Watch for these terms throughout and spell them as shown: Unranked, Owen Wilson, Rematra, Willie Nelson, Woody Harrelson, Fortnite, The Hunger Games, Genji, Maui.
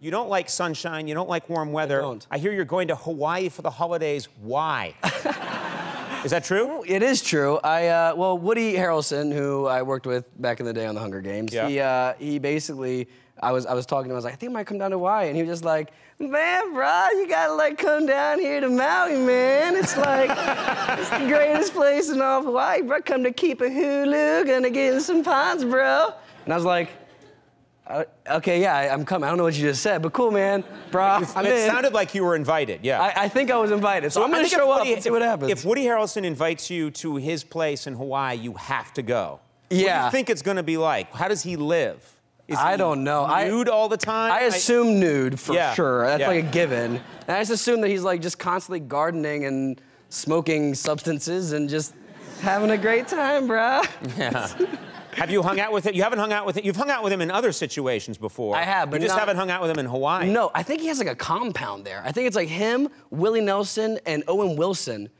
You don't like sunshine, you don't like warm weather. I don't. I hear you're going to Hawaii for the holidays. Why? Is that true? It is true. Well, Woody Harrelson, who I worked with back in the day on The Hunger Games, yeah. He basically, I was talking to him, I was like, I think I might come down to Hawaii. And he was just like, man, bro, you gotta like come down here to Maui, man. It's like, it's the greatest place in all of Hawaii, bro. Come to Keepahulu, gonna get in some ponds, bro. And I was like, okay, yeah, I'm coming. I don't know what you just said, but cool, man. Bro, I mean, it sounded like you were invited, yeah. I think I was invited, so I'm gonna show up and see what happens. If Woody Harrelson invites you to his place in Hawaii, you have to go. Yeah. What do you think it's gonna be like? How does he live? Is I don't know. Nude all the time? I assume nude, for sure. That's like a given. And I just assume that he's like just constantly gardening and smoking substances and just having a great time, bro. Yeah. Have you hung out with it? You haven't hung out with it. You've hung out with him in other situations before. I have, but you just haven't hung out with him in Hawaii. No, I think he has like a compound there. I think it's like him, Willie Nelson, and Owen Wilson.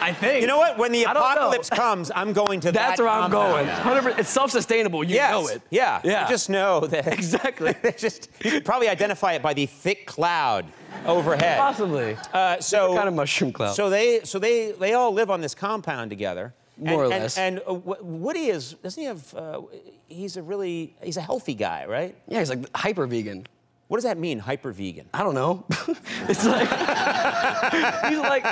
I think. You know what? When the apocalypse comes, I'm going to That's where I'm going. 100%. It's self-sustainable. You know it. Yeah. You just know that. Exactly. You could probably identify it by the thick cloud overhead. Possibly. Different kind of mushroom cloud. So they all live on this compound together. More or less. And Woody is, doesn't he have, he's a healthy guy, right? Yeah, he's like hyper vegan. What does that mean, hyper vegan? I don't know. It's like, he's like,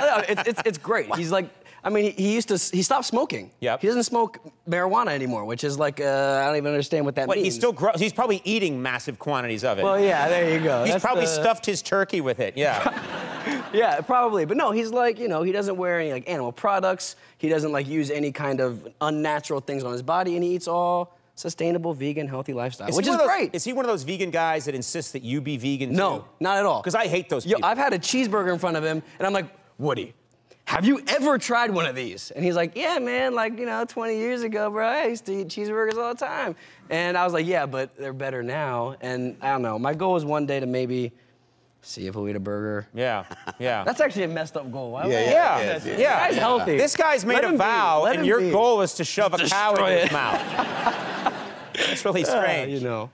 it's great. What? He's like, I mean, he stopped smoking. Yep. He doesn't smoke marijuana anymore, which is like, I don't even understand what that means. He's probably eating massive quantities of it. Well, yeah, there you go. He's probably stuffed his turkey with it, yeah. Yeah, probably. But no, he's like, you know, he doesn't wear any like animal products. He doesn't like use any kind of unnatural things on his body, and he eats all sustainable, vegan, healthy lifestyle, which is great. Is he one of those vegan guys that insists that you be vegan too? No, not at all. Because I hate those people. Yo, I've had a cheeseburger in front of him, and I'm like, Woody, have you ever tried one of these? And he's like, yeah, man, like, you know, 20 years ago, bro, I used to eat cheeseburgers all the time. And I was like, yeah, but they're better now. And I don't know, my goal was one day to maybe see if we'll eat a burger. Yeah, yeah. That's actually a messed up goal. Why yeah. This guy's healthy. This guy's made a vow, and your goal is to shove a cow in his mouth. It's really strange. You know.